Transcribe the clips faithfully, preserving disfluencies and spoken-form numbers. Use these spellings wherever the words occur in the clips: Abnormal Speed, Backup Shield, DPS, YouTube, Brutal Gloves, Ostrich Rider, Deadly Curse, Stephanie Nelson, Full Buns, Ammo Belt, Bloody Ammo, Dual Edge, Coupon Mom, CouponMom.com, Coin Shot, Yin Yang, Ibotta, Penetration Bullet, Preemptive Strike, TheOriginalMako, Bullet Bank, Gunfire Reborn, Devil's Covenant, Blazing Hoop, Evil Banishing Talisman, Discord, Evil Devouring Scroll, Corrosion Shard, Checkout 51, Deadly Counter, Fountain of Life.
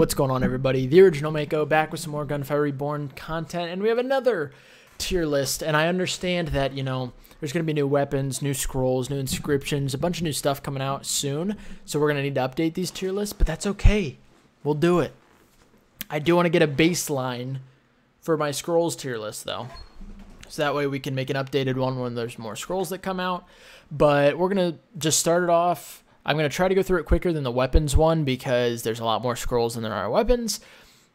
What's going on, everybody? The Original Mako back with some more Gunfire Reborn content, and we have another tier list. And I understand that, you know, there's going to be new weapons, new scrolls, new inscriptions, a bunch of new stuff coming out soon, so we're going to need to update these tier lists, but that's okay. We'll do it. I do want to get a baseline for my scrolls tier list, though, so that way we can make an updated one when there's more scrolls that come out. But we're going to just start it off. I'm going to try to go through it quicker than the weapons one because there's a lot more scrolls than there are weapons.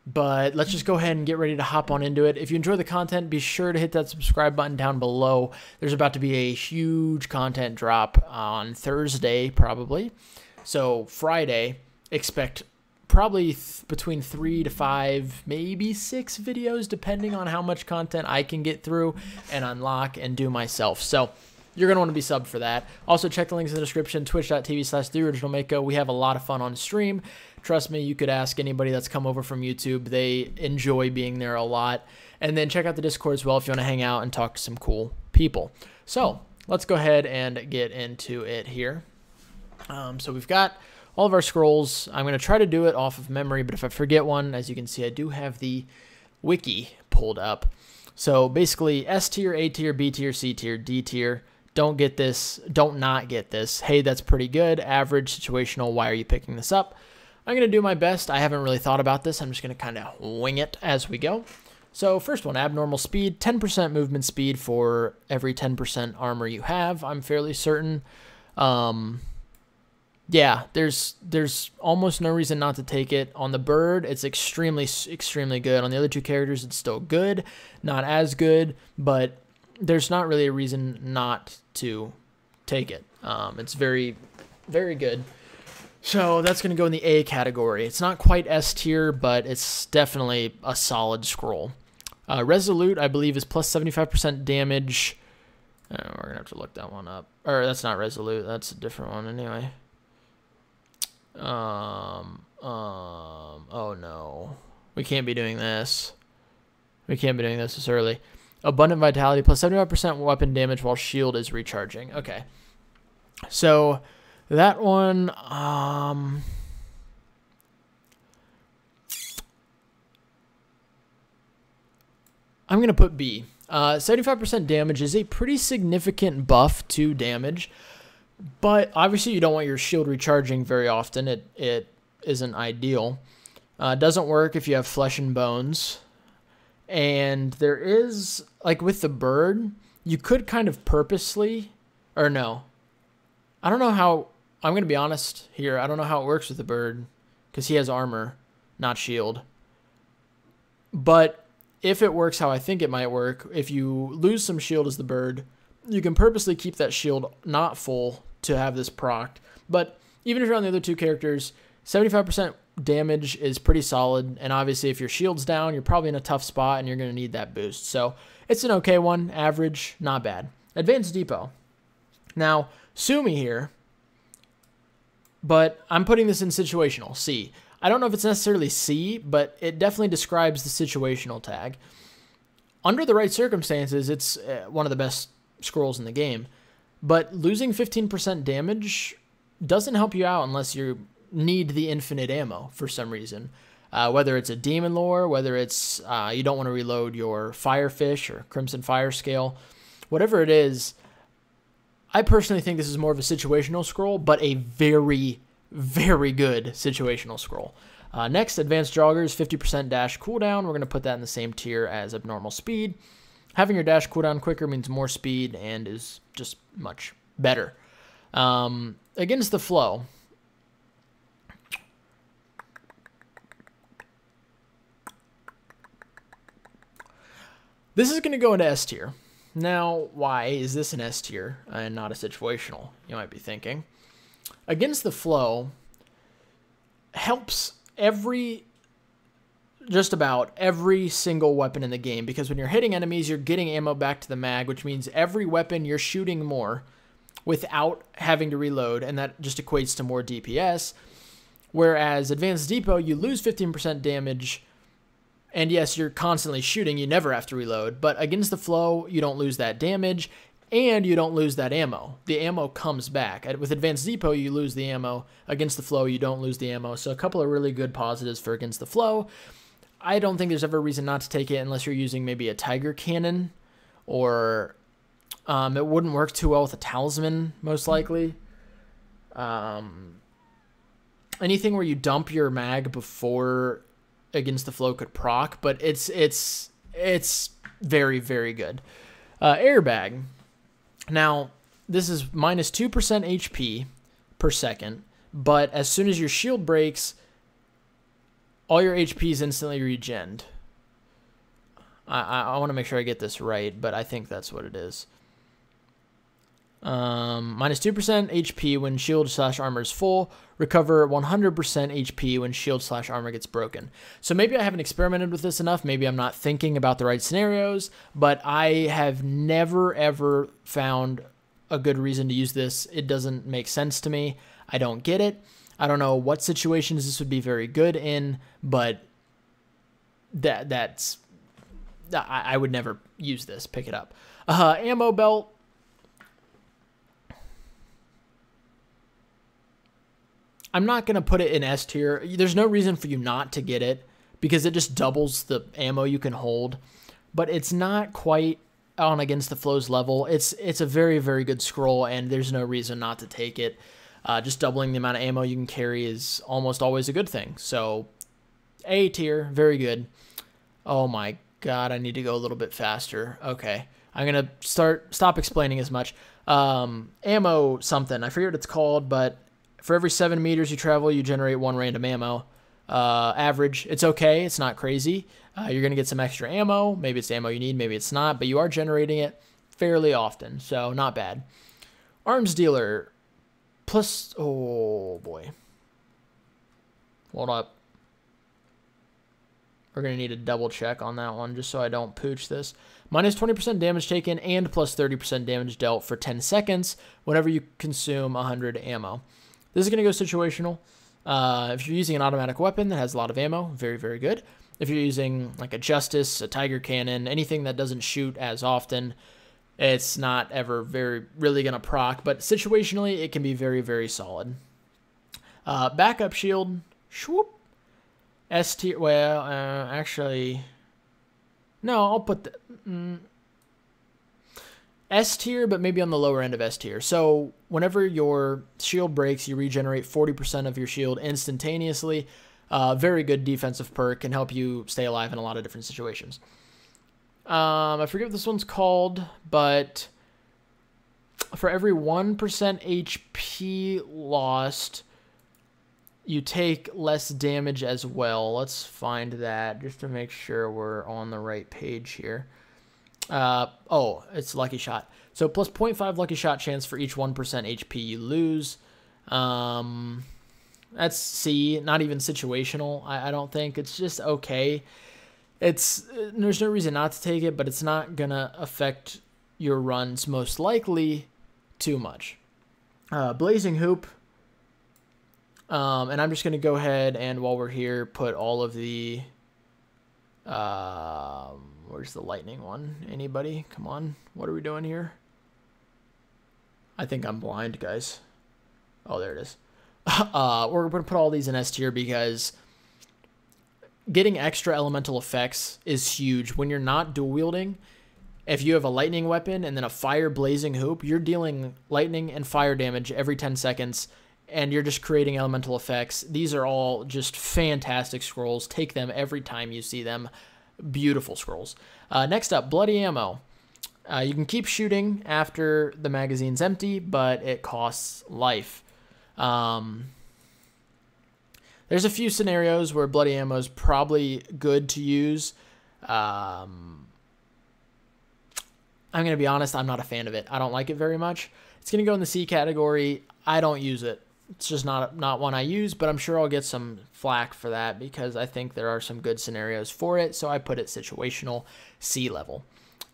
But let's just go ahead and get ready to hop on into it. If you enjoy the content, be sure to hit that subscribe button down below. There's about to be a huge content drop on Thursday, probably. So Friday, expect probably th- between three to five, maybe six videos, depending on how much content I can get through and unlock and do myself. So you're going to want to be subbed for that. Also, check the links in the description, twitch dot t v slash the original mako. We have a lot of fun on stream. Trust me, you could ask anybody that's come over from YouTube. They enjoy being there a lot. And then check out the Discord as well if you want to hang out and talk to some cool people. So let's go ahead and get into it here. Um, so we've got all of our scrolls. I'm going to try to do it off of memory, but if I forget one, as you can see, I do have the wiki pulled up. So basically, S tier, A tier, B tier, C tier, D tier. Don't get this, don't not get this. Hey, that's pretty good. Average, situational, why are you picking this up? I'm gonna do my best. I haven't really thought about this. I'm just gonna kinda wing it as we go. So first one, abnormal speed, ten percent movement speed for every ten percent armor you have, I'm fairly certain. Um, yeah, there's there's almost no reason not to take it. On the bird, it's extremely, extremely good. On the other two characters, it's still good. Not as good, but there's not really a reason not to take it. Um, it's very, very good. So that's going to go in the A category. It's not quite S tier, but it's definitely a solid scroll. Uh, Resolute, I believe, is plus seventy-five percent damage. Oh, we're going to have to look that one up. Or that's not Resolute. That's a different one anyway. Um, um, oh, no. We can't be doing this. We can't be doing this this early. Abundant Vitality, plus seventy-five percent weapon damage while shield is recharging. Okay. So that one, um, I'm going to put B. Uh, seventy-five percent damage is a pretty significant buff to damage, but obviously you don't want your shield recharging very often. It, it isn't ideal. Uh, doesn't work if you have Flesh and Bones. And there is, like with the bird, you could kind of purposely, or no. I don't know how, I'm going to be honest here. I don't know how it works with the bird because he has armor, not shield. But if it works how I think it might work, if you lose some shield as the bird, you can purposely keep that shield not full to have this procced. But even if you're on the other two characters, seventy-five percent damage is pretty solid, and obviously if your shield's down, you're probably in a tough spot and you're going to need that boost. So it's an okay one. Average, not bad. Advanced Depot. Now, sue me here, but I'm putting this in situational, C. I don't know if it's necessarily C, but it definitely describes the situational tag. Under the right circumstances, it's one of the best scrolls in the game, but losing fifteen percent damage doesn't help you out unless you're need the infinite ammo for some reason, uh, whether it's a demon lore, whether it's uh, you don't want to reload your firefish or crimson fire scale, whatever it is. I personally think this is more of a situational scroll, but a very, very good situational scroll. Uh, next, advanced joggers, fifty percent dash cooldown. We're going to put that in the same tier as abnormal speed. Having your dash cooldown quicker means more speed and is just much better. Um, against the flow. This is going to go into S tier. Now, why is this an S tier and not a situational, you might be thinking. Against the Flow helps every, just about every single weapon in the game, because when you're hitting enemies, you're getting ammo back to the mag, which means every weapon you're shooting more without having to reload, and that just equates to more D P S. Whereas Advanced Depot, you lose fifteen percent damage, and yes, you're constantly shooting. You never have to reload. But against the flow, you don't lose that damage. and you don't lose that ammo. The ammo comes back. With Advanced Depot, you lose the ammo. Against the Flow, you don't lose the ammo. So a couple of really good positives for Against the Flow. I don't think there's ever a reason not to take it unless you're using maybe a Tiger Cannon, or um, it wouldn't work too well with a Talisman, most likely. Um, anything where you dump your mag before Against the Flow could proc, but it's it's it's very, very good. Uh, airbag. Now, this is minus two percent H P per second, but as soon as your shield breaks, all your H P is instantly regened. I, I, I want to make sure I get this right, but I think that's what it is. Um, minus two percent H P when shield slash armor is full. Recover one hundred percent H P when shield slash armor gets broken. So maybe I haven't experimented with this enough. Maybe I'm not thinking about the right scenarios, but I have never, ever found a good reason to use this. It doesn't make sense to me. I don't get it. I don't know what situations this would be very good in, but that that's, I, I would never use this. Pick it up. Uh, ammo belt. I'm not going to put it in S tier. There's no reason for you not to get it because it just doubles the ammo you can hold, but it's not quite on Against the Flow's level. It's it's a very, very good scroll, and there's no reason not to take it. Uh, just doubling the amount of ammo you can carry is almost always a good thing. So A tier, very good. Oh my God, I need to go a little bit faster. Okay, I'm going to start stop explaining as much. Um, ammo something, I forget what it's called, but for every seven meters you travel, you generate one random ammo. Uh, average, it's okay. It's not crazy. Uh, you're going to get some extra ammo. Maybe it's the ammo you need, maybe it's not, but you are generating it fairly often, so not bad. Arms Dealer, plus, oh boy. Hold up. We're going to need to double check on that one just so I don't pooch this. Minus twenty percent damage taken and plus thirty percent damage dealt for ten seconds whenever you consume one hundred ammo. This is going to go situational. Uh, if you're using an automatic weapon that has a lot of ammo, very, very good. If you're using like a Justice, a Tiger Cannon, anything that doesn't shoot as often, it's not ever very really going to proc, but situationally it can be very, very solid. Uh, backup shield, swoop. S tier, well, uh, actually, no, I'll put the mm, S tier, but maybe on the lower end of S tier. So whenever your shield breaks, you regenerate forty percent of your shield instantaneously. Uh, very good defensive perk, can help you stay alive in a lot of different situations. Um, I forget what this one's called, but for every one percent H P lost, you take less damage as well. Let's find that just to make sure we're on the right page here. Uh, oh, it's Lucky Shot. So plus zero point five lucky shot chance for each one percent H P you lose. Um, that's C, not even situational, I, I don't think. It's just okay. It's there's no reason not to take it, but it's not going to affect your runs most likely too much. Uh, Blazing Hoop. Um, and I'm just going to go ahead and while we're here, put all of the... Uh, where's the lightning one? Anybody? Come on. What are we doing here? I think I'm blind, guys. Oh, there it is. Uh, we're going to put all these in S tier because getting extra elemental effects is huge. When you're not dual wielding, if you have a lightning weapon and then a fire blazing hoop, you're dealing lightning and fire damage every ten seconds, and you're just creating elemental effects. These are all just fantastic scrolls. Take them every time you see them. Beautiful scrolls. Uh, next up, Bloody Ammo. Uh, you can keep shooting after the magazine's empty, but it costs life. Um, there's a few scenarios where Bloody Ammo is probably good to use. Um, I'm going to be honest, I'm not a fan of it. I don't like it very much. It's going to go in the C category. I don't use it. It's just not not one I use, but I'm sure I'll get some flack for that because I think there are some good scenarios for it, so I put it situational C level.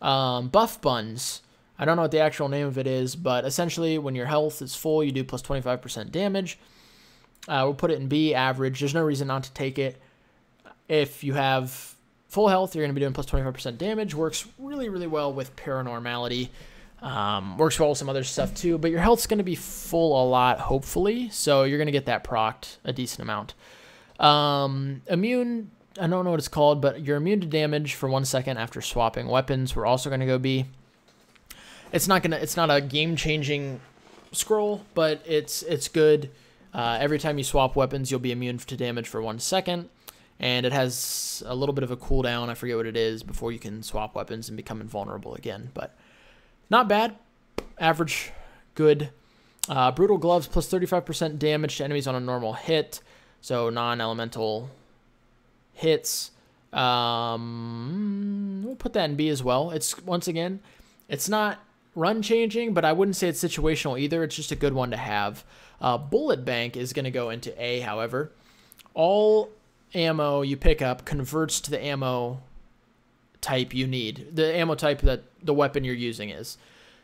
Um, Buff Buns. I don't know what the actual name of it is, but essentially when your health is full, you do plus twenty-five percent damage. Uh, we'll put it in B, average. There's no reason not to take it. If you have full health, you're going to be doing plus twenty-five percent damage. Works really, really well with Paranormality. Um, works well with some other stuff too, but your health's going to be full a lot, hopefully, so you're going to get that procced a decent amount. Um, immune, I don't know what it's called, but you're immune to damage for one second after swapping weapons. We're also going to go B. It's not going to, it's not a game-changing scroll, but it's, it's good. Uh, every time you swap weapons, you'll be immune to damage for one second. And it has a little bit of a cooldown, I forget what it is, before you can swap weapons and become invulnerable again. But not bad. Average. Good. Uh, Brutal Gloves, plus thirty-five percent damage to enemies on a normal hit. So non-elemental hits. Um, we'll put that in B as well. It's, once again, it's not run changing, but I wouldn't say it's situational either. It's just a good one to have. Uh, Bullet Bank is going to go into A, however. All ammo you pick up converts to the ammo type you need, the ammo type that the weapon you're using is.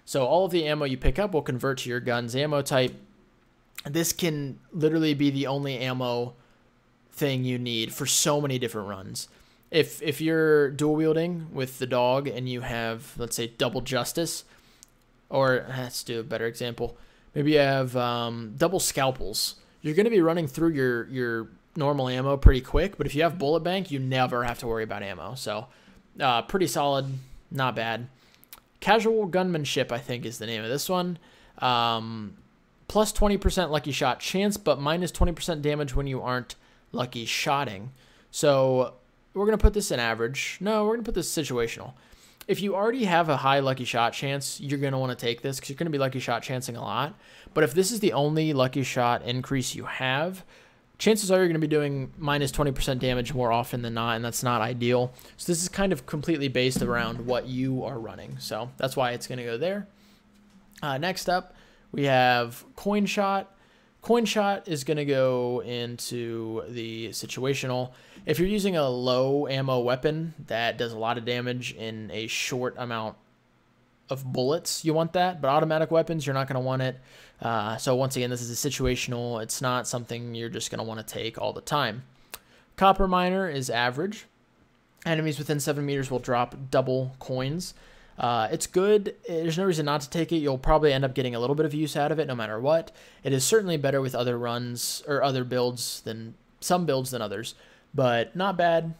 So all of the ammo you pick up will convert to your gun's ammo type. This can literally be the only ammo thing you need for so many different runs. If if you're dual wielding with the dog and you have, let's say, double justice, or let's do a better example, maybe you have um, double scalpels, you're going to be running through your your normal ammo pretty quick, but if you have Bullet Bank, you never have to worry about ammo. So uh, pretty solid, not bad. Casual Gunmanship, I think, is the name of this one. Um, plus twenty percent lucky shot chance, but minus twenty percent damage when you aren't lucky shotting. So we're going to put this in average. No, we're going to put this situational. If you already have a high lucky shot chance, you're going to want to take this because you're going to be lucky shot chancing a lot. But if this is the only lucky shot increase you have, chances are you're going to be doing minus twenty percent damage more often than not, and that's not ideal. So this is kind of completely based around what you are running. So that's why it's going to go there. Uh, next up, we have Coin Shot. Coin Shot is going to go into the situational. If you're using a low ammo weapon that does a lot of damage in a short amount of bullets, you want that, but automatic weapons, you're not going to want it. Uh, so once again, this is a situational. It's not something you're just going to want to take all the time. Copper Miner is average. Enemies within seven meters will drop double coins. Uh, it's good. There's no reason not to take it. You'll probably end up getting a little bit of use out of it no matter what. It is certainly better with other runs or other builds than some builds than others, but not bad.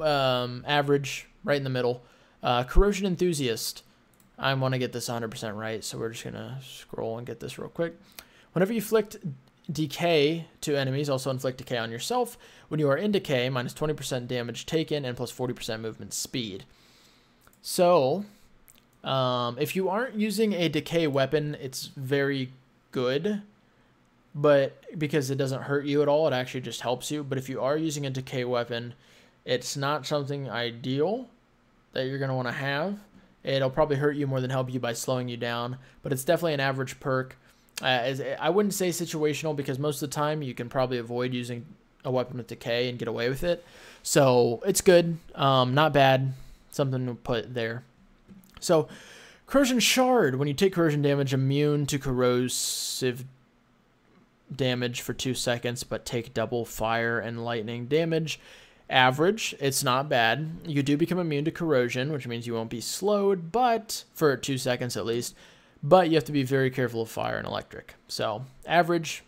Um, average, right in the middle. Uh, Corrosion Enthusiast. I want to get this one hundred percent right, so we're just going to scroll and get this real quick. Whenever you inflict decay to enemies, also inflict decay on yourself. When you are in decay, minus twenty percent damage taken and plus forty percent movement speed. So, um, if you aren't using a decay weapon, it's very good, but because it doesn't hurt you at all, it actually just helps you. But if you are using a decay weapon, it's not something ideal that you're going to want to have. It'll probably hurt you more than help you by slowing you down, but it's definitely an average perk. Uh, as, I wouldn't say situational because most of the time you can probably avoid using a weapon with decay and get away with it. So it's good, um, not bad, something to put there. So Corrosion Shard, when you take corrosion damage, immune to corrosive damage for two seconds, but take double fire and lightning damage. Average, it's not bad. You do become immune to corrosion, which means you won't be slowed, but for two seconds at least, but you have to be very careful of fire and electric. So average.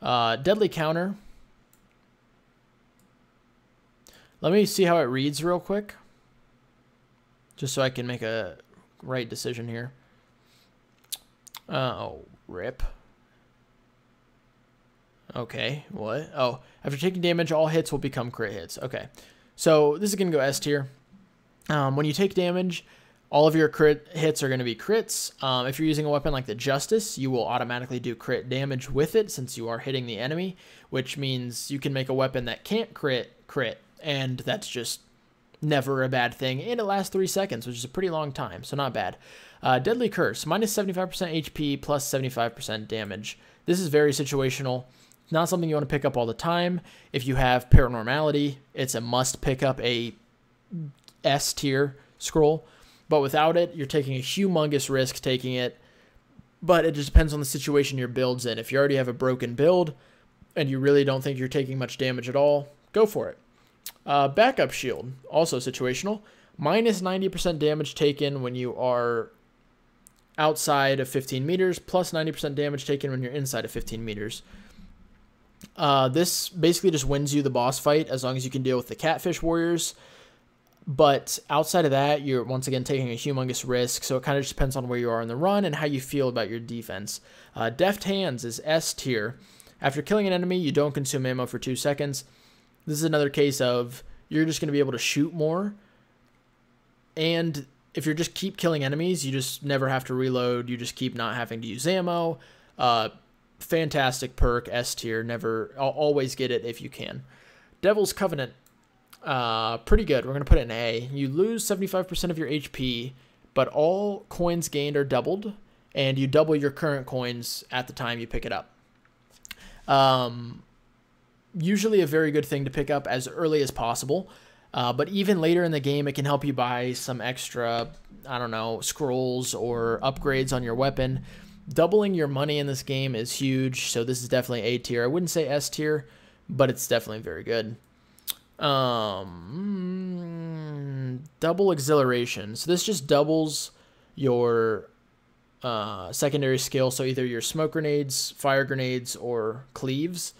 uh, Deadly Counter. Let me see how it reads real quick, just so I can make a right decision here. Uh, oh, rip. Okay, what? Oh, after taking damage, all hits will become crit hits. Okay, so this is going to go S tier. Um, when you take damage, all of your crit hits are going to be crits. Um, if you're using a weapon like the Justice, you will automatically do crit damage with it since you are hitting the enemy, which means you can make a weapon that can't crit, crit, and that's just never a bad thing. And it lasts three seconds, which is a pretty long time, so not bad. Uh, Deadly Curse, minus seventy-five percent H P, plus seventy-five percent damage. This is very situational. Not something you want to pick up all the time. If you have Paranormality, it's a must pick up a S tier scroll, but without it, you're taking a humongous risk taking it. But it just depends on the situation your build's in. If you already have a broken build and you really don't think you're taking much damage at all, go for it. Uh, Backup Shield, also situational, minus ninety percent damage taken when you are outside of fifteen meters, plus ninety percent damage taken when you're inside of fifteen meters. Uh, this basically just wins you the boss fight as long as you can deal with the Catfish Warriors. But outside of that, you're once again taking a humongous risk, so it kind of just depends on where you are in the run and how you feel about your defense. Uh, Deft Hands is S tier. After killing an enemy, you don't consume ammo for two seconds. This is another case of you're just going to be able to shoot more, and if you just keep killing enemies, you just never have to reload. You just keep not having to use ammo. Uh, fantastic perk, S tier. Never, I'll always get it if you can. Devil's Covenant. Uh, pretty good. We're going to put it in A. You lose seventy-five percent of your H P, but all coins gained are doubled, and you double your current coins at the time you pick it up. Um, usually a very good thing to pick up as early as possible, uh, but even later in the game, it can help you buy some extra, I don't know, scrolls or upgrades on your weapon. Doubling your money in this game is huge, so this is definitely A tier. I wouldn't say S tier, but it's definitely very good. Um, double Exhilaration. So this just doubles your uh, secondary skill, so either your smoke grenades, fire grenades, or cleaves.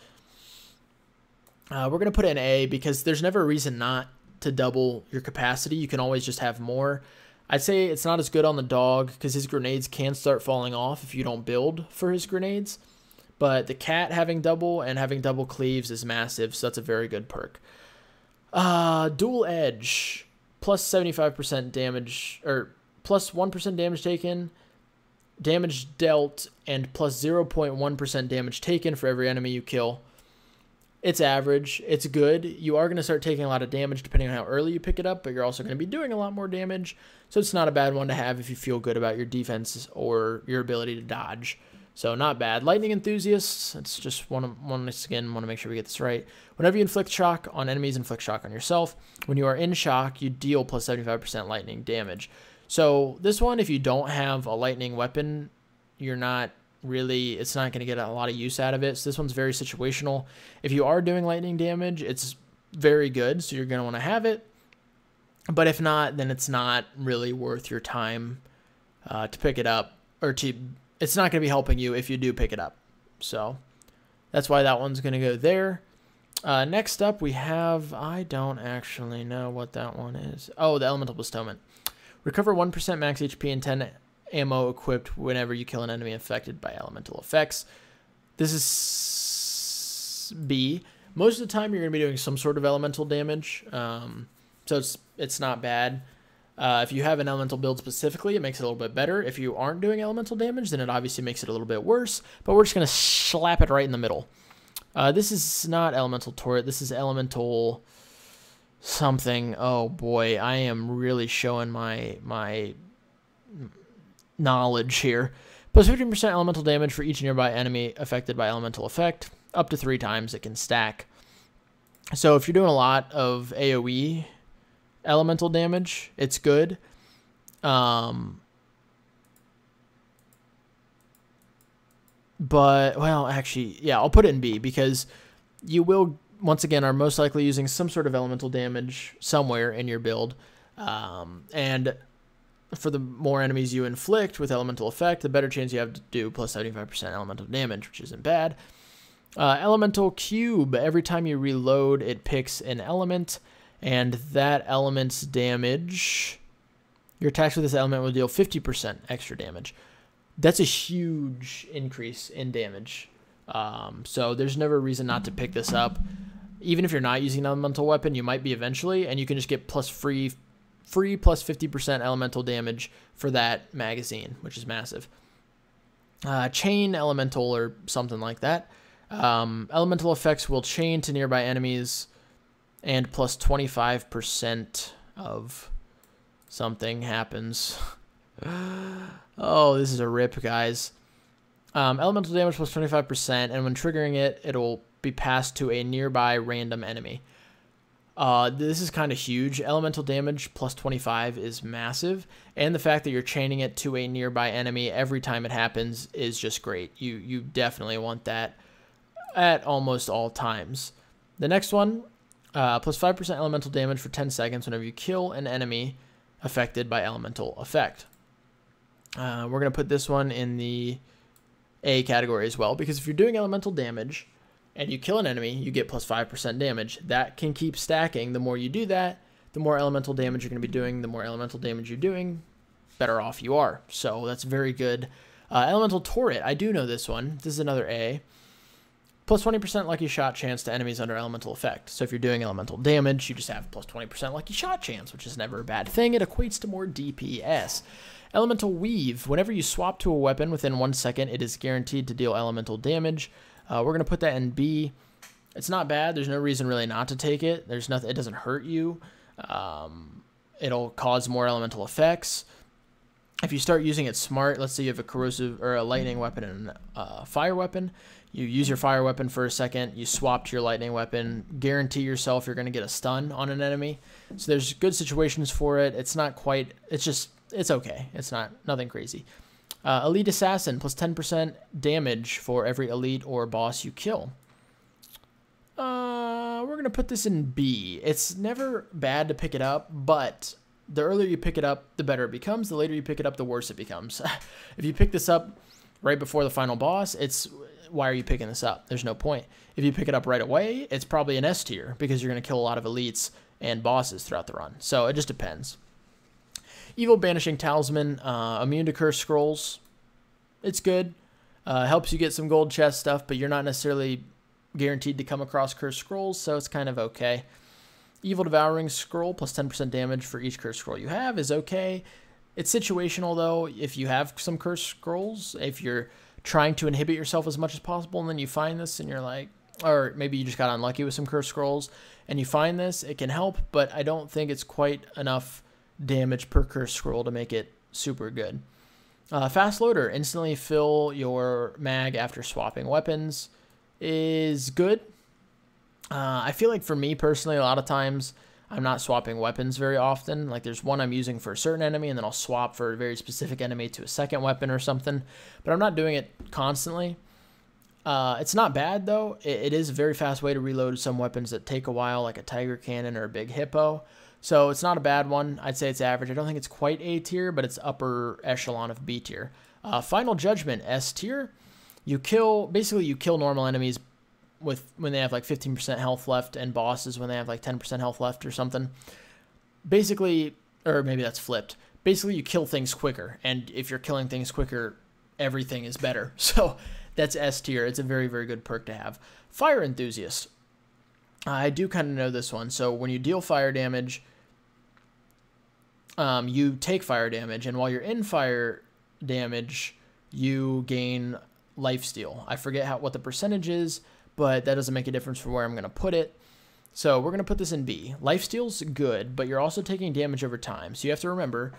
Uh, we're going to put in A because there's never a reason not to double your capacity. You can always just have more. I'd say it's not as good on the dog because his grenades can start falling off if you don't build for his grenades. But the cat having double and having double cleaves is massive, so that's a very good perk. Uh, Dual Edge, plus seventy-five percent damage, or plus one percent damage taken, damage dealt, and plus zero point one percent damage taken for every enemy you kill. It's average, it's good. You are going to start taking a lot of damage depending on how early you pick it up, but you're also going to be doing a lot more damage, so it's not a bad one to have if you feel good about your defense or your ability to dodge. So not bad. Lightning Enthusiasts, it's just one, once again, want to make sure we get this right. Whenever you inflict shock on enemies, inflict shock on yourself. When you are in shock, you deal plus seventy-five percent lightning damage. So this one, if you don't have a lightning weapon, you're not really, it's not going to get a lot of use out of it. So this one's very situational. If you are doing lightning damage, it's very good, so you're going to want to have it. But if not, then it's not really worth your time uh, to pick it up, or to... It's not going to be helping you if you do pick it up. So that's why that one's going to go there. Uh, next up we have, I don't actually know what that one is. Oh, the Elemental Bestowment. Recover one percent max H P and ten ammo equipped whenever you kill an enemy affected by elemental effects. This is B. Most of the time you're going to be doing some sort of elemental damage. Um, so it's, it's not bad. Uh, if you have an elemental build specifically, it makes it a little bit better. If you aren't doing elemental damage, then it obviously makes it a little bit worse, but we're just going to slap it right in the middle. Uh, this is not Elemental Turret. This is Elemental something. Oh, boy. I am really showing my my knowledge here. Plus fifteen percent elemental damage for each nearby enemy affected by elemental effect. Up to three times it can stack. So if you're doing a lot of AoE elemental damage, it's good. Um, but, well, actually, yeah, I'll put it in B because you will, once again, are most likely using some sort of elemental damage somewhere in your build. Um, and for the more enemies you inflict with elemental effect, the better chance you have to do plus seventy-five percent elemental damage, which isn't bad. Uh, Elemental Cube. Every time you reload, it picks an element. And that element's damage, your attacks with this element will deal fifty percent extra damage. That's a huge increase in damage. Um, so there's never a reason not to pick this up. Even if you're not using an elemental weapon, you might be eventually, and you can just get plus free, free plus fifty percent elemental damage for that magazine, which is massive. Uh, chain Elemental or something like that. Um, elemental effects will chain to nearby enemies, and plus twenty-five percent of something happens. Oh, this is a rip, guys. Um, elemental damage plus twenty-five percent, and when triggering it, it'll be passed to a nearby random enemy. Uh, this is kind of huge. Elemental damage plus twenty-five is massive, and the fact that you're chaining it to a nearby enemy every time it happens is just great. You, you definitely want that at almost all times. The next one... Uh, plus five percent elemental damage for ten seconds whenever you kill an enemy affected by elemental effect. Uh, we're going to put this one in the A category as well, because if you're doing elemental damage and you kill an enemy, you get plus five percent damage. That can keep stacking. The more you do that, the more elemental damage you're going to be doing. The more elemental damage you're doing, better off you are. So that's very good. Uh, Elemental Turret, I do know this one. This is another A. Plus twenty percent lucky shot chance to enemies under elemental effect. So if you're doing elemental damage, you just have plus twenty percent lucky shot chance, which is never a bad thing. It equates to more D P S. Elemental Weave. Whenever you swap to a weapon within one second, it is guaranteed to deal elemental damage. Uh, we're going to put that in B. It's not bad. There's no reason really not to take it. There's nothing. It doesn't hurt you. Um, it'll cause more elemental effects. If you start using it smart, let's say you have a corrosive or a lightning weapon and a fire weapon. You use your fire weapon for a second. You swap to your lightning weapon. Guarantee yourself you're going to get a stun on an enemy. So there's good situations for it. It's not quite. It's just. It's okay. It's not nothing crazy. Uh, elite Assassin, plus ten percent damage for every elite or boss you kill. Uh, we're going to put this in B. It's never bad to pick it up, but the earlier you pick it up, the better it becomes. The later you pick it up, the worse it becomes. If you pick this up right before the final boss, it's why are you picking this up? There's no point. If you pick it up right away, it's probably an S tier because you're going to kill a lot of elites and bosses throughout the run. So it just depends. Evil Banishing Talisman, uh, immune to curse scrolls. It's good. Uh, helps you get some gold chest stuff, but you're not necessarily guaranteed to come across curse scrolls, so it's kind of okay. Evil Devouring Scroll, plus ten percent damage for each curse scroll you have is okay. It's situational, though. If you have some curse scrolls, if you're trying to inhibit yourself as much as possible, and then you find this and you're like, or maybe you just got unlucky with some curse scrolls, and you find this, it can help, but I don't think it's quite enough damage per curse scroll to make it super good. Uh, fast Loader, instantly fill your mag after swapping weapons, is good. Uh, I feel like for me personally, a lot of times I'm not swapping weapons very often. Like there's one I'm using for a certain enemy, and then I'll swap for a very specific enemy to a second weapon or something, but I'm not doing it constantly. Uh, it's not bad though. It, it is a very fast way to reload some weapons that take a while, like a Tiger Cannon or a Big Hippo. So it's not a bad one. I'd say it's average. I don't think it's quite A tier, but it's upper echelon of B tier. Uh, Final Judgment, S tier. You kill, basically you kill normal enemies with when they have like fifteen percent health left, and bosses when they have like ten percent health left or something. Basically, or maybe that's flipped. Basically you kill things quicker, and if you're killing things quicker, everything is better. So that's S tier. It's a very, very good perk to have. Fire Enthusiast. I do kind of know this one. So when you deal fire damage, um, you take fire damage, and while you're in fire damage, you gain lifesteal. I forget how what the percentage is, but that doesn't make a difference for where I'm going to put it. So we're going to put this in B. Lifesteal's good, but you're also taking damage over time. So you have to remember,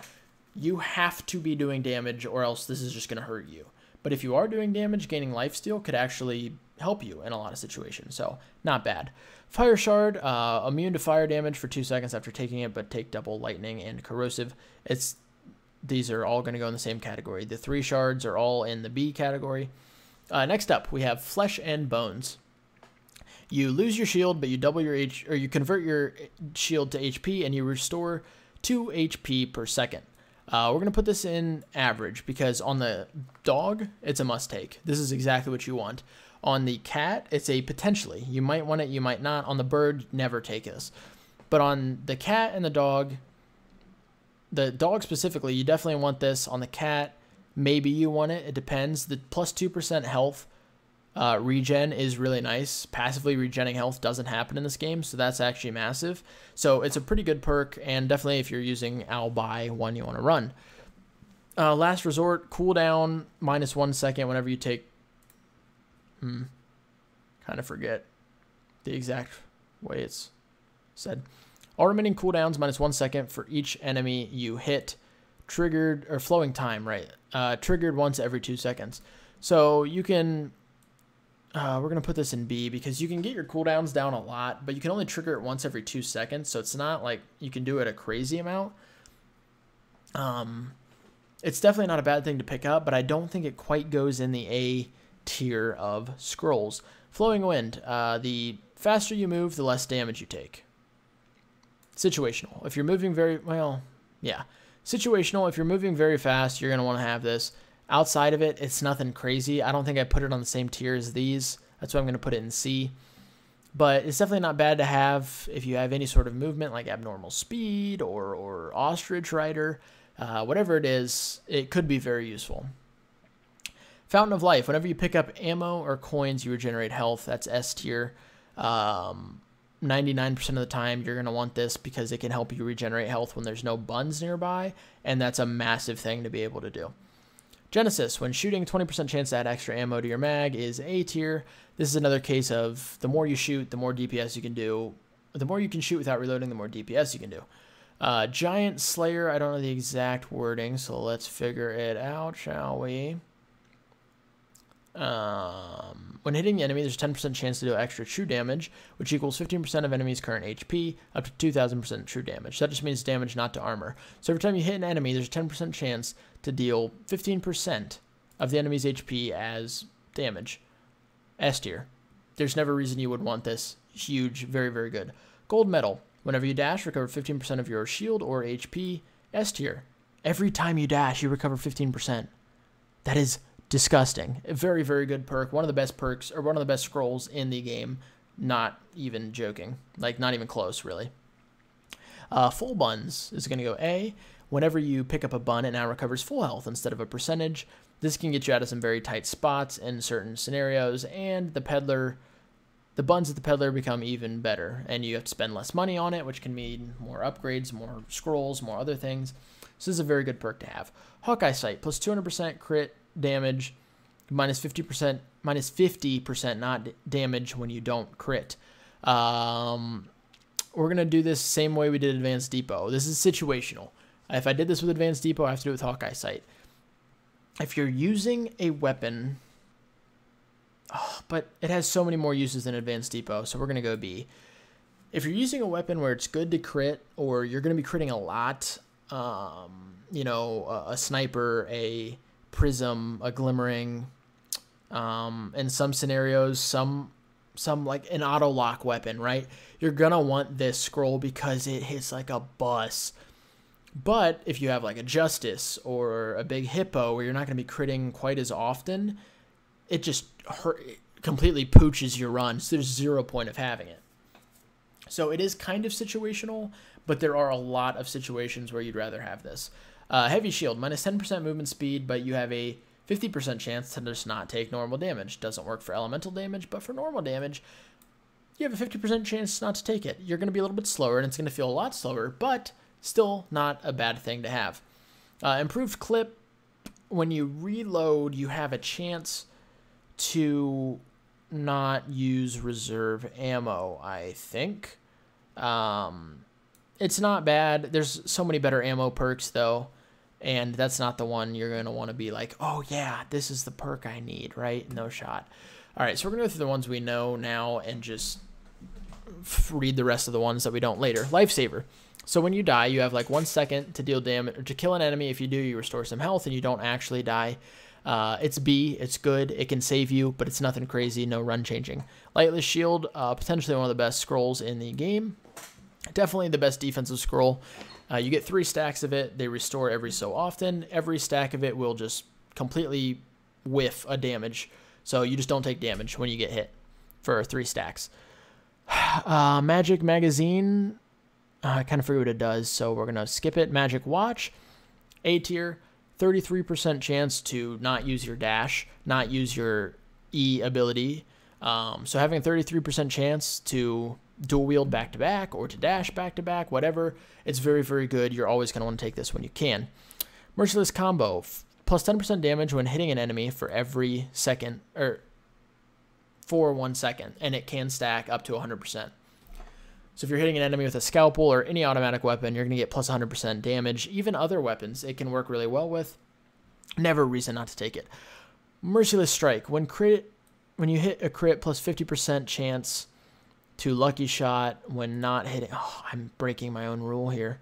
you have to be doing damage or else this is just going to hurt you. But if you are doing damage, gaining lifesteal could actually help you in a lot of situations, so not bad. Fire Shard, uh, immune to fire damage for two seconds after taking it, but take double lightning and corrosive. It's these are all going to go in the same category. The three shards are all in the B category. Uh, next up, we have Flesh and Bones. You lose your shield, but you double your H, or you convert your shield to H P, and you restore two H P per second. Uh, we're going to put this in average because on the dog, it's a must take. This is exactly what you want. On the cat, it's a potentially. You might want it, you might not. On the bird, never take this. But on the cat and the dog, the dog specifically, you definitely want this. On the cat, maybe you want it. It depends. The plus two percent health uh, regen is really nice. Passively regening health doesn't happen in this game, so that's actually massive. So it's a pretty good perk, and definitely if you're using I'll buy one you want to run. Uh, last Resort, cooldown, minus one second whenever you take... Hmm. Kind of forget the exact way it's said. All remaining cooldowns minus one second for each enemy you hit. Triggered or flowing time, right? Uh, triggered once every two seconds. So you can. Uh, we're gonna put this in B because you can get your cooldowns down a lot, but you can only trigger it once every two seconds. So it's not like you can do it a crazy amount. Um, it's definitely not a bad thing to pick up, but I don't think it quite goes in the A tier of scrolls. Flowing Wind, uh, the faster you move, the less damage you take. Situational. If you're moving very well, yeah. Situational, if you're moving very fast, you're going to want to have this. Outside of it, it's nothing crazy. I don't think I put it on the same tier as these. That's why I'm going to put it in C. But it's definitely not bad to have if you have any sort of movement like Abnormal Speed or, or Ostrich Rider. Uh, whatever it is, it could be very useful. Fountain of Life. Whenever you pick up ammo or coins, you regenerate health. That's S tier. Um, ninety-nine percent of the time, you're going to want this because it can help you regenerate health when there's no buns nearby, and that's a massive thing to be able to do. Genesis, when shooting, twenty percent chance to add extra ammo to your mag is A tier. This is another case of the more you shoot, the more D P S you can do. The more you can shoot without reloading, the more D P S you can do. Uh, Giant Slayer, I don't know the exact wording, so let's figure it out, shall we? Um, when hitting the enemy, there's a ten percent chance to do extra true damage, which equals fifteen percent of enemy's current H P, up to two thousand percent true damage. That just means damage not to armor. So every time you hit an enemy, there's a ten percent chance to deal fifteen percent of the enemy's H P as damage. S tier. There's never a reason you would want this. Huge, very, very good. Gold Medal. Whenever you dash, recover fifteen percent of your shield or H P. S tier. Every time you dash, you recover fifteen percent. That is disgusting. A very, very good perk. One of the best perks, or one of the best scrolls in the game. Not even joking. Like, not even close, really. Uh, full Buns is going to go A. Whenever you pick up a bun, it now recovers full health instead of a percentage. This can get you out of some very tight spots in certain scenarios. And the peddler, the buns at the peddler become even better. And you have to spend less money on it, which can mean more upgrades, more scrolls, more other things. So this is a very good perk to have. Hawkeye Sight, plus two hundred percent crit damage, minus fifty percent, minus fifty percent not damage when you don't crit. Um, we're going to do this same way we did Advanced Depot. This is situational. If I did this with Advanced Depot, I have to do it with Hawkeye Sight. If you're using a weapon, oh, but it has so many more uses than Advanced Depot, so we're going to go B. If you're using a weapon where it's good to crit, or you're going to be critting a lot, um, you know, a, a sniper, a prism, a glimmering, um, in some scenarios, some some like an auto lock weapon, right? You're going to want this scroll because it hits like a bus. But if you have like a Justice or a Big Hippo where you're not going to be critting quite as often, it just hurt, it completely pooches your run. So there's zero point of having it. So it is kind of situational, but there are a lot of situations where you'd rather have this. Uh, heavy Shield, minus ten percent movement speed, but you have a fifty percent chance to just not take normal damage. Doesn't work for elemental damage, but for normal damage, you have a fifty percent chance not to take it. You're going to be a little bit slower, and it's going to feel a lot slower, but still not a bad thing to have. Uh, improved clip. When you reload, you have a chance to not use reserve ammo, I think. Um, it's not bad. There's so many better ammo perks, though, and that's not the one you're going to want to be like, oh, yeah, this is the perk I need, right? No shot. All right, so we're going to go through the ones we know now and just read the rest of the ones that we don't later. Lifesaver. So when you die, you have like one second to deal damage or to kill an enemy. If you do, you restore some health and you don't actually die. Uh, it's B. It's good. It can save you, but it's nothing crazy. No run changing. Lightless Shield, uh, potentially one of the best scrolls in the game. Definitely the best defensive scroll. Uh, you get three stacks of it. They restore every so often. Every stack of it will just completely whiff a damage. So you just don't take damage when you get hit for three stacks. Uh, Magic Magazine. Uh, I kind of forget what it does, so we're going to skip it. Magic Watch, A tier, thirty-three percent chance to not use your dash, not use your E ability. Um, so having a thirty-three percent chance to dual wield back-to-back or to dash back-to-back, whatever, it's very, very good. You're always going to want to take this when you can. Merciless Combo, plus ten percent damage when hitting an enemy for every second, or for one second, and it can stack up to one hundred percent. So if you're hitting an enemy with a scalpel or any automatic weapon, you're going to get plus one hundred percent damage. Even other weapons, it can work really well with. Never a reason not to take it. Merciless Strike. When crit, when you hit a crit, plus fifty percent chance to lucky shot when not hitting. Oh, I'm breaking my own rule here.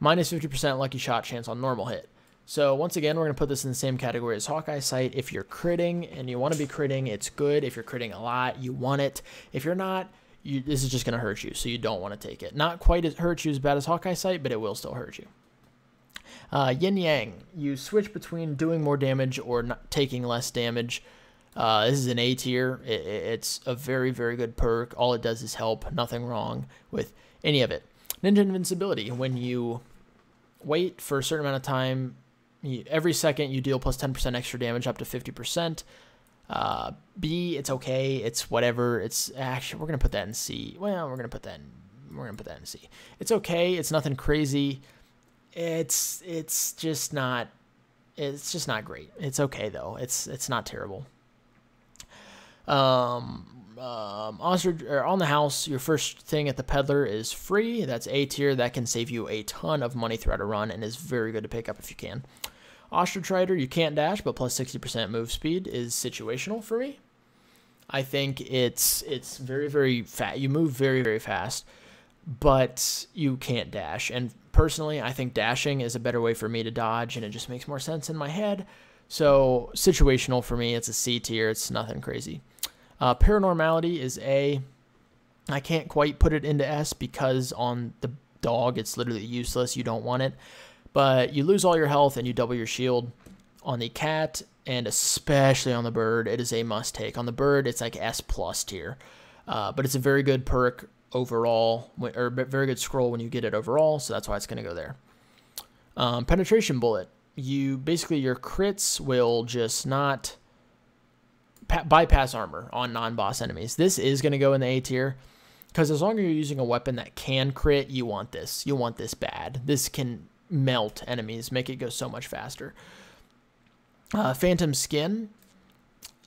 Minus fifty percent lucky shot chance on normal hit. So once again, we're going to put this in the same category as Hawkeye Sight. If you're critting and you want to be critting, it's good. If you're critting a lot, you want it. If you're not, you, this is just going to hurt you, so you don't want to take it. Not quite as hurt you as bad as Hawkeye Sight, but it will still hurt you. Uh, Yin Yang, you switch between doing more damage or not taking less damage. Uh, this is an A tier. It, it's a very, very good perk. All it does is help. Nothing wrong with any of it. Ninja Invincibility, when you wait for a certain amount of time, you, every second you deal plus ten percent extra damage up to fifty percent. Uh, B, it's okay. It's whatever. It's actually, we're going to put that in C. Well, we're going to put that in, we're going to put that in C. It's okay. It's nothing crazy. It's, it's just not, it's just not great. It's okay though. It's, it's not terrible. Um, um, Ostrich, or on the house, your first thing at the peddler is free. That's A tier. That can save you a ton of money throughout a run and is very good to pick up if you can. Ostrich Rider, you can't dash, but plus sixty percent move speed is situational for me. I think it's, it's very, very fat. You move very, very fast, but you can't dash. And personally, I think dashing is a better way for me to dodge, and it just makes more sense in my head. So situational for me, it's a C tier. It's nothing crazy. Uh, Paranormality is A. I can't quite put it into S because on the dog, it's literally useless. You don't want it. But you lose all your health and you double your shield. On the cat and especially on the bird, it is a must take. On the bird, it's like S plus tier. Uh, but it's a very good perk overall, or very good scroll when you get it overall. So that's why it's going to go there. Um, penetration Bullet. You basically, your crits will just not bypass armor on non-boss enemies. This is going to go in the A tier because as long as you're using a weapon that can crit, you want this. You want this bad. This can melt enemies, make it go so much faster. Uh, Phantom Skin,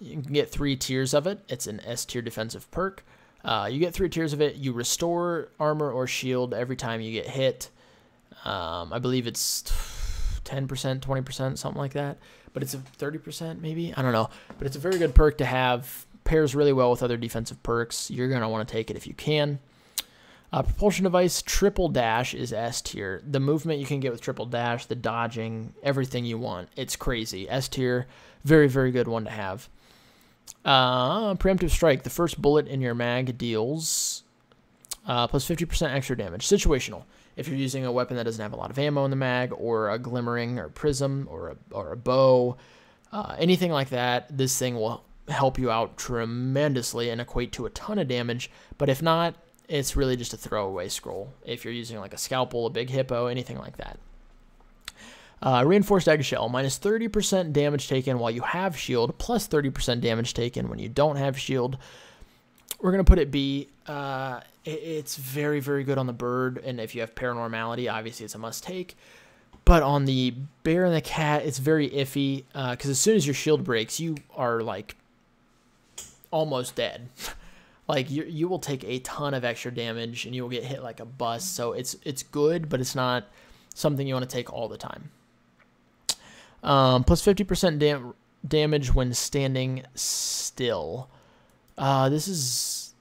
you can get three tiers of it. It's an S tier defensive perk. Uh, you get three tiers of it. You restore armor or shield every time you get hit. Um, I believe it's ten percent, twenty percent, something like that. But it's a thirty percent maybe. I don't know. But it's a very good perk to have. Pairs really well with other defensive perks. You're going to want to take it if you can. Uh, propulsion device, triple dash is S tier. The movement you can get with triple dash, the dodging, everything you want. It's crazy. S tier, very, very good one to have. Uh, preemptive strike, the first bullet in your mag deals uh, plus fifty percent extra damage. Situational. If you're using a weapon that doesn't have a lot of ammo in the mag, or a glimmering, or prism, or a, or a bow, uh, anything like that, this thing will help you out tremendously and equate to a ton of damage. But if not, it's really just a throwaway scroll. If you're using like a scalpel, a big hippo, anything like that. Uh, reinforced eggshell, minus thirty percent damage taken while you have shield, plus thirty percent damage taken when you don't have shield. We're going to put it B. Uh, it's very, very good on the bird. And if you have Paranormality, obviously it's a must take. But on the bear and the cat, it's very iffy. Uh, because as soon as your shield breaks, you are like almost dead. Like you, you will take a ton of extra damage and you will get hit like a bus. So it's, it's good, but it's not something you want to take all the time. Um, plus fifty percent dam damage when standing still. Uh, this is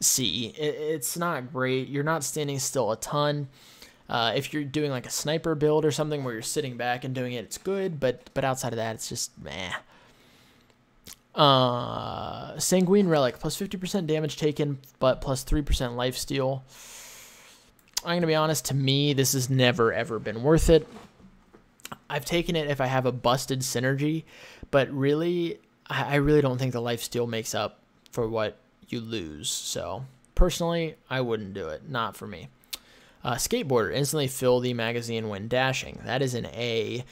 C. It, it's not great. You're not standing still a ton. Uh, if you're doing like a sniper build or something where you're sitting back and doing it, it's good. But but outside of that, it's just meh. Uh, Sanguine Relic, plus fifty percent damage taken, but plus three percent lifesteal. I'm going to be honest, to me, this has never, ever been worth it. I've taken it if I have a busted synergy, but really, I really don't think the lifesteal makes up for what you lose. So personally, I wouldn't do it. Not for me. Uh, skateboarder, instantly fill the magazine when dashing. That is an A.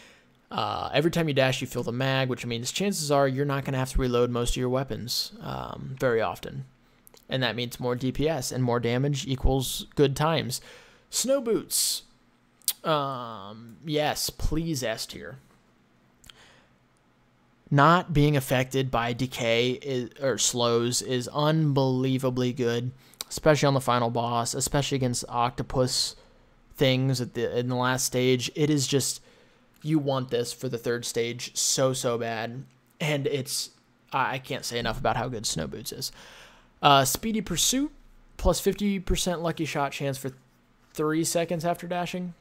Uh, every time you dash, you fill the mag, which means chances are you're not going to have to reload most of your weapons um, very often. And that means more D P S and more damage equals good times. Snow boots. Um, yes, please S tier. Not being affected by decay is, or slows is unbelievably good, especially on the final boss, especially against octopus things at the, in the last stage. It is just, you want this for the third stage so, so bad. And it's, I can't say enough about how good Snow Boots is. Uh, Speedy Pursuit, plus fifty percent lucky shot chance for three seconds after dashing.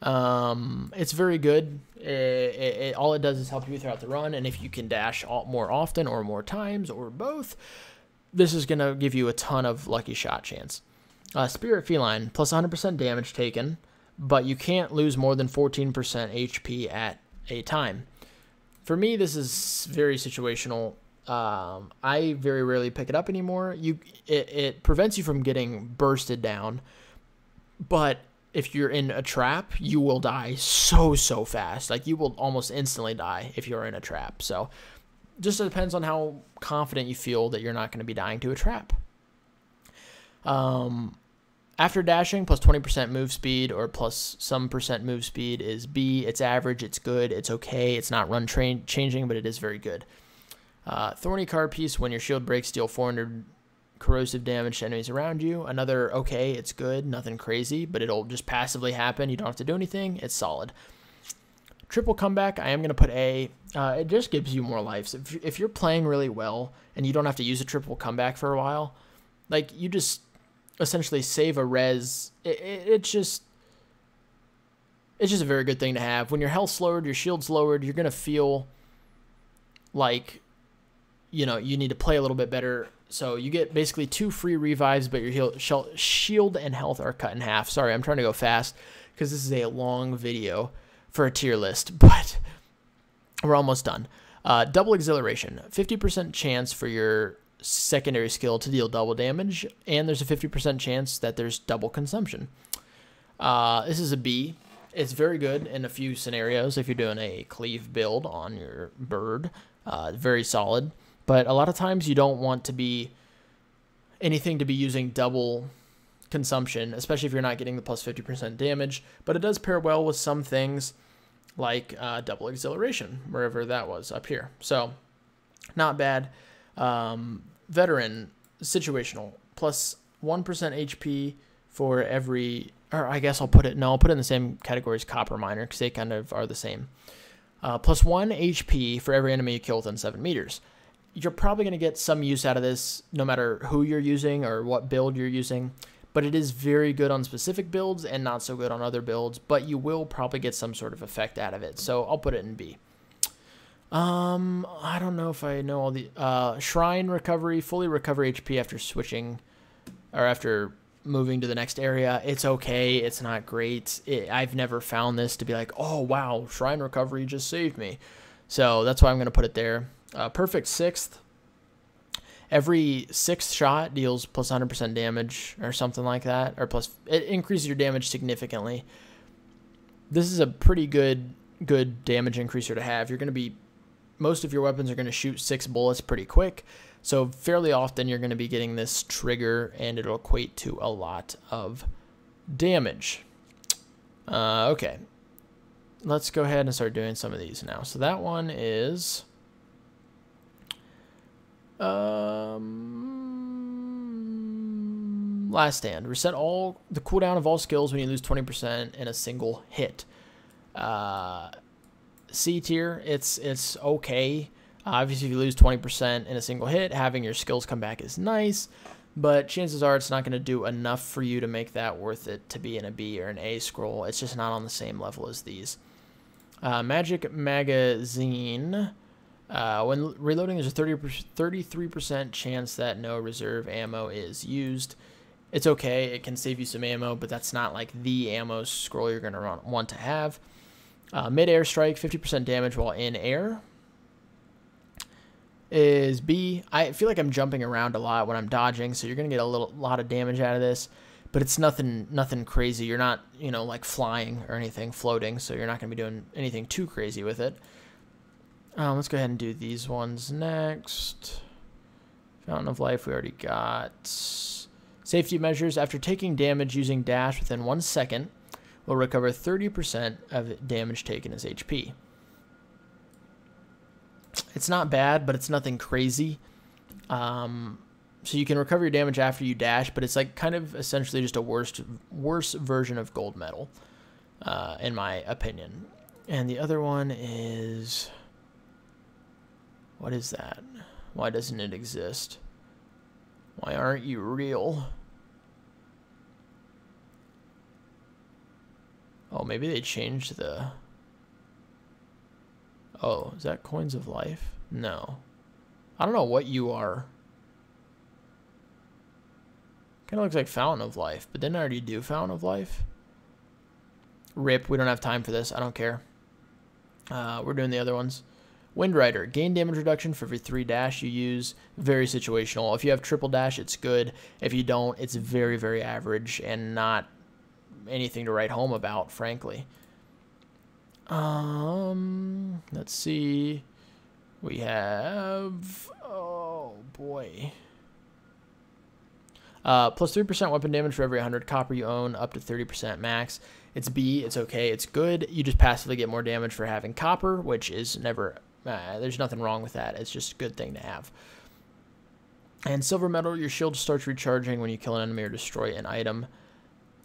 Um, it's very good. It, it, it, all it does is help you throughout the run, and if you can dash all, more often or more times or both, this is going to give you a ton of lucky shot chance. Uh, Spirit Feline, plus one hundred percent damage taken, but you can't lose more than fourteen percent H P at a time. For me, this is very situational. Um, I very rarely pick it up anymore. You, it, it prevents you from getting bursted down, but if you're in a trap, you will die so, so fast. Like, you will almost instantly die if you're in a trap. So just depends on how confident you feel that you're not going to be dying to a trap. Um, after dashing, plus twenty percent move speed or plus some percent move speed is B. It's average. It's good. It's okay. It's not run train changing, but it is very good. Uh, Thorny Card Piece, when your shield breaks, deal four hundred corrosive damage to enemies around you. Another okay, it's good, nothing crazy, but it'll just passively happen. You don't have to do anything. It's solid. Triple Comeback, I am going to put A. Uh, it just gives you more lives. If, if you're playing really well and you don't have to use a Triple Comeback for a while, like, you just essentially save a res. It, it, it's just... It's just a very good thing to have. When your health's lowered, your shield's lowered, you're going to feel like... you know, you need to play a little bit better. So you get basically two free revives, but your shield and health are cut in half. Sorry, I'm trying to go fast because this is a long video for a tier list, but we're almost done. Uh, double Exhilaration, fifty percent chance for your secondary skill to deal double damage, and there's a fifty percent chance that there's double consumption. Uh, this is a B. It's very good in a few scenarios if you're doing a cleave build on your bird. Uh, very solid. But a lot of times you don't want to be anything to be using double consumption, especially if you're not getting the plus fifty percent damage. But it does pair well with some things like uh, double exhilaration, wherever that was up here. So not bad. Um, veteran, situational, plus one percent H P for every, or I guess I'll put it, no, I'll put it in the same category as Copper Miner because they kind of are the same. Uh, plus one H P for every enemy you kill within seven meters. You're probably going to get some use out of this no matter who you're using or what build you're using, but it is very good on specific builds and not so good on other builds, but you will probably get some sort of effect out of it. So I'll put it in B. Um, I don't know if I know all the, uh, Shrine Recovery, fully recover H P after switching or after moving to the next area. It's okay. It's not great. It, I've never found this to be like, oh wow, Shrine Recovery just saved me. So that's why I'm going to put it there. Uh, perfect sixth. Every sixth shot deals plus one hundred percent damage or something like that, or plus it increases your damage significantly. This is a pretty good good damage increaser to have. You're going to be, most of your weapons are going to shoot six bullets pretty quick, so fairly often you're going to be getting this trigger, and it'll equate to a lot of damage. Uh, okay, let's go ahead and start doing some of these now. So that one is. Um, last Stand. Reset all the cooldown of all skills when you lose twenty percent in a single hit. Uh, C tier, it's it's okay. Obviously, if you lose twenty percent in a single hit, having your skills come back is nice, but chances are it's not going to do enough for you to make that worth it to be in a B or an A scroll. It's just not on the same level as these. Uh, Magic Magazine... Uh, when reloading, there's a thirty-three percent chance that no reserve ammo is used. It's okay. It can save you some ammo, but that's not like the ammo scroll you're going to want to have. Uh, mid-air strike, fifty percent damage while in air is B. I feel like I'm jumping around a lot when I'm dodging, so you're going to get a little lot of damage out of this, but it's nothing, nothing crazy. You're not, you know, like flying or anything, floating, so you're not going to be doing anything too crazy with it. Um, let's go ahead and do these ones next. Fountain of Life, we already got. Safety measures. After taking damage using dash within one second, we'll recover thirty percent of damage taken as H P. It's not bad, but it's nothing crazy. Um, so you can recover your damage after you dash, but it's like kind of essentially just a worse, worse version of Gold Medal, uh, in my opinion. And the other one is... What is that? Why doesn't it exist? Why aren't you real? Oh, maybe they changed the... Oh, is that Coins of Life? No. I don't know what you are. Kind of looks like Fountain of Life, but didn't I already do Fountain of Life? Rip, we don't have time for this. I don't care. Uh, we're doing the other ones. Wind Rider, gain damage reduction for every three dash you use. Very situational. If you have triple dash, it's good. If you don't, it's very, very average and not anything to write home about, frankly. Um, let's see. We have... Oh, boy. Uh, plus three percent weapon damage for every one hundred copper you own, up to thirty percent max. It's B, it's okay, it's good. You just passively get more damage for having copper, which is never... Uh, there's nothing wrong with that. It's just a good thing to have. And Silver Medal, your shield starts recharging when you kill an enemy or destroy an item.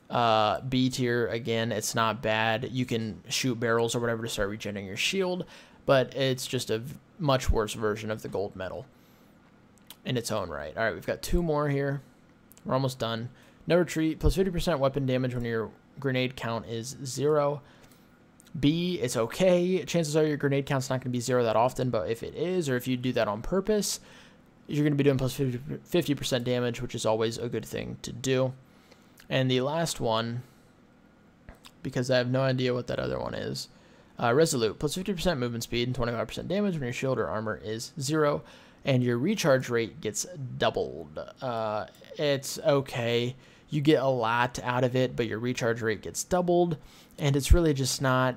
Uh, B tier, again, it's not bad. You can shoot barrels or whatever to start regenerating your shield, but it's just a much worse version of the Gold Medal in its own right. All right, we've got two more here. We're almost done. No retreat, plus fifty percent weapon damage when your grenade count is zero. B, it's okay. Chances are your grenade count's not going to be zero that often, but if it is, or if you do that on purpose, you're going to be doing plus fifty percent damage, which is always a good thing to do. And the last one, because I have no idea what that other one is, uh, Resolute, plus fifty percent movement speed and twenty-five percent damage when your shield or armor is zero. And your recharge rate gets doubled. Uh, it's okay. You get a lot out of it, but your recharge rate gets doubled. And it's really just not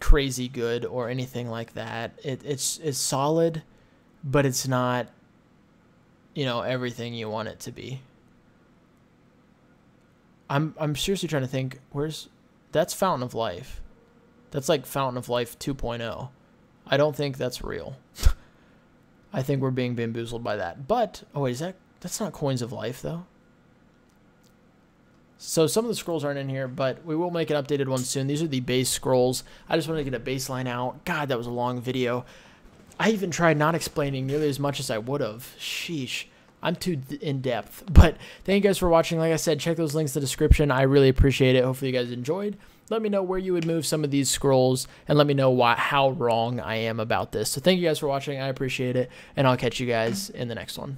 crazy good or anything like that. It, it's, it's solid, but it's not, you know, everything you want it to be. I'm, I'm seriously trying to think, where's... That's Fountain of Life. That's like Fountain of Life two point oh. I don't think that's real. I think we're being bamboozled by that. But, oh wait, is that, that's not Coins of Life, though. So some of the scrolls aren't in here, but we will make an updated one soon. These are the base scrolls. I just wanted to get a baseline out. God, that was a long video. I even tried not explaining nearly as much as I would have. Sheesh. I'm too in-depth. But thank you guys for watching. Like I said, check those links in the description. I really appreciate it. Hopefully you guys enjoyed. Let me know where you would move some of these scrolls, and let me know why, how wrong I am about this. So thank you guys for watching. I appreciate it, and I'll catch you guys in the next one.